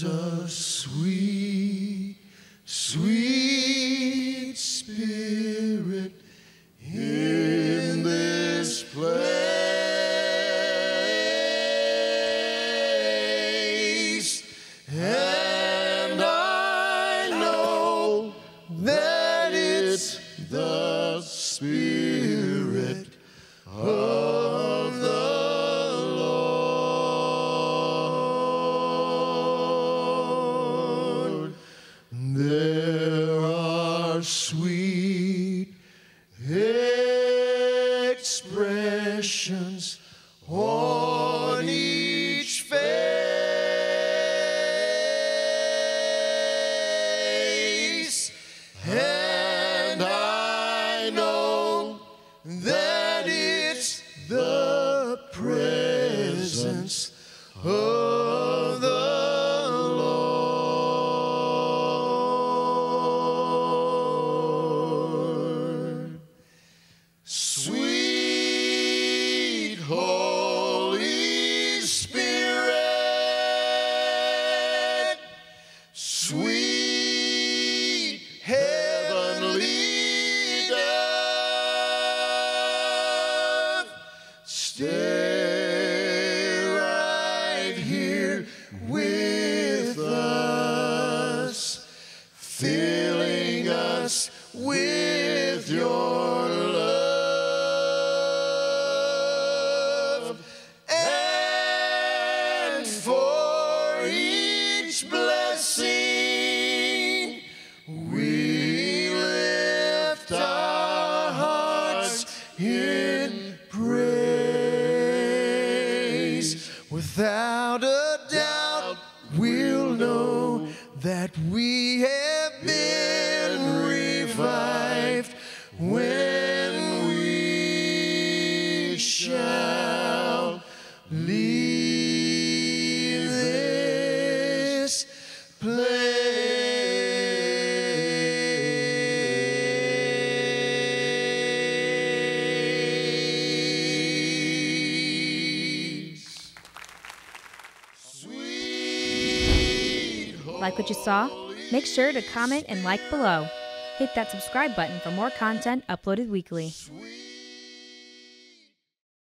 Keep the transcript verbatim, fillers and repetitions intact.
There's a sweet, sweet spirit in this place, and I know that it's the Spirit of the Lord. There are sweet expressions on each face, and I know that it's the presence of the Lord. Sweet Holy Spirit, sweet heavenly dove, stay right here with us, filling us with your love. And for each blessing, we lift our hearts in praise. Without a doubt, we'll know that we have been revived when we shall leave this place. Like what you saw? Make sure to comment and like below. Hit that subscribe button for more content uploaded weekly.